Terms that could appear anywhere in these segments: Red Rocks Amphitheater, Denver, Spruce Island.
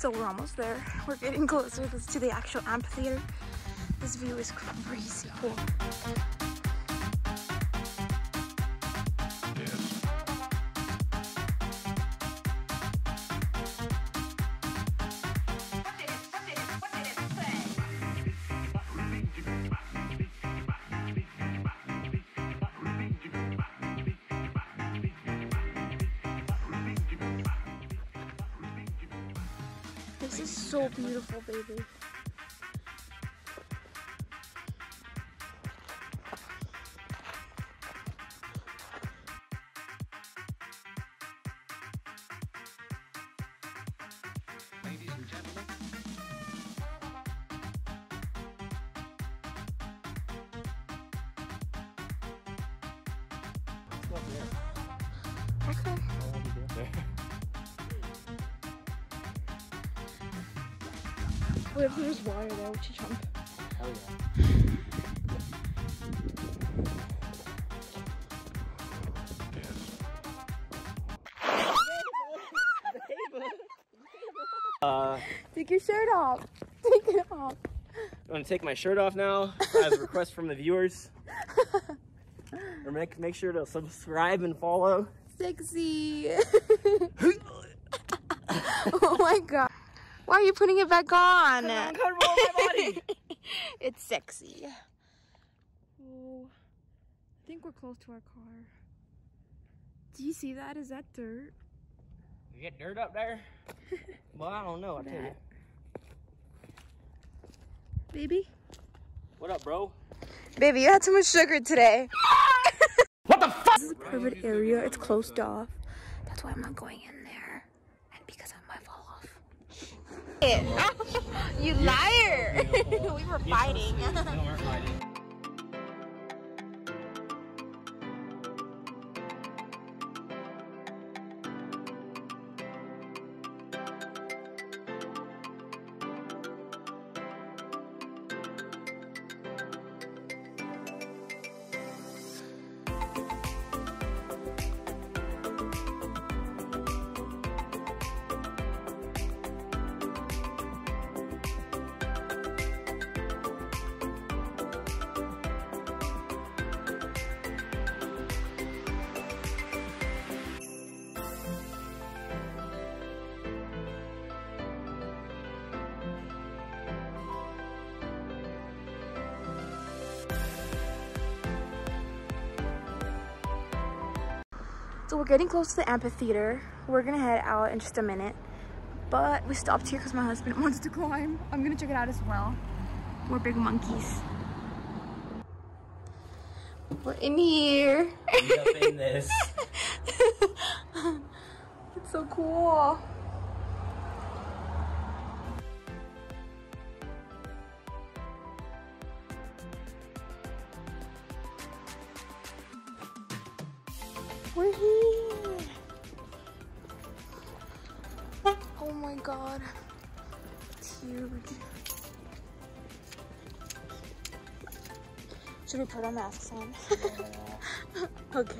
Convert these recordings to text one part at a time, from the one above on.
So we're almost there. We're getting closer to the actual amphitheater. This view is crazy cool. This is so beautiful, baby. Ladies and gentlemen. Let's go up there. Okay. I want to go up there. What if there's water there? Would you jump? Hell yeah. Take your shirt off. Take it off. I'm gonna take my shirt off now, as a request from the viewers. Or make sure to subscribe and follow. Sexy. Oh my god. Why are you putting it back on? I'm uncomfortable with my body. It's sexy. Oh, I think we're close to our car. Do you see that? Is that dirt? You get dirt up there? Well, I don't know. I'll tell you. Baby? What up, bro? Baby, you had too much sugar today. What the fuck? This is a private area. It's closed off. That's why I'm not going in there. And because I might fall off. You liar! So we were fighting. No, we're fighting. So we're getting close to the amphitheater. We're gonna head out in just a minute, but we stopped here because my husband wants to climb. I'm gonna check it out as well. We're big monkeys. We're in here. We're up in this. It's so cool. We're here. Oh my god. It's huge. Should we put our masks on? Yeah. Okay.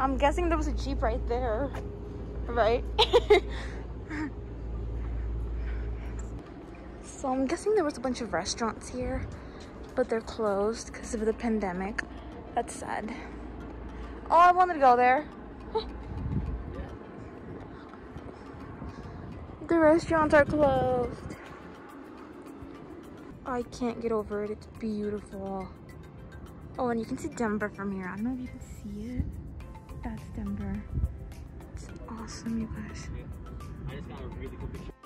I'm guessing there was a Jeep right there, right? So I'm guessing there was a bunch of restaurants here, but they're closed because of the pandemic. That's sad. Oh, I wanted to go there. The restaurants are closed. I can't get over it. It's beautiful. Oh, and you can see Denver from here. I don't know if you can see it. That's Denver. It's awesome, you guys. I just got a really cool picture.